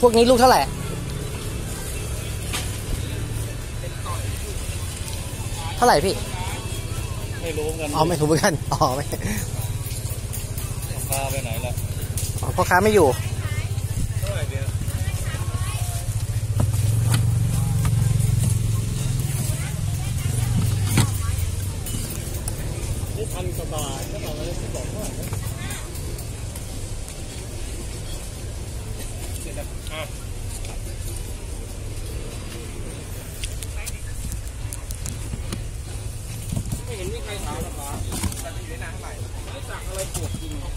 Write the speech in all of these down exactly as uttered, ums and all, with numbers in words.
Phuộc này lúc thế này. Thế này, pí. อ๋อ ไม่ถูกกัน อ๋อ ไม่ พ่อค้าไปไหนล่ะ อ๋อ พ่อค้าไม่อยู่ เท่าไหร่เดียว นี่พันกว่าบาท ก็บอกเลยสิบสองเท่าไหร่เนี่ย เสร็จแล้วอ่ะ Hãy subscribe cho kênh Ghiền Mì Gõ để không bỏ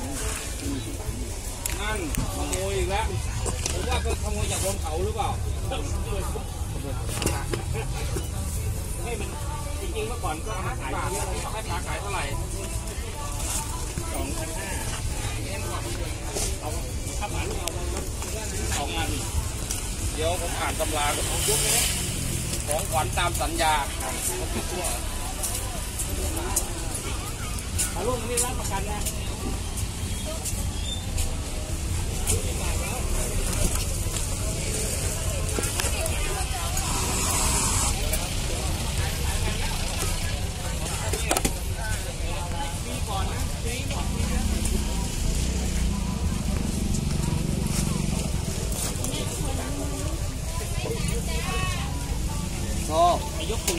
lỡ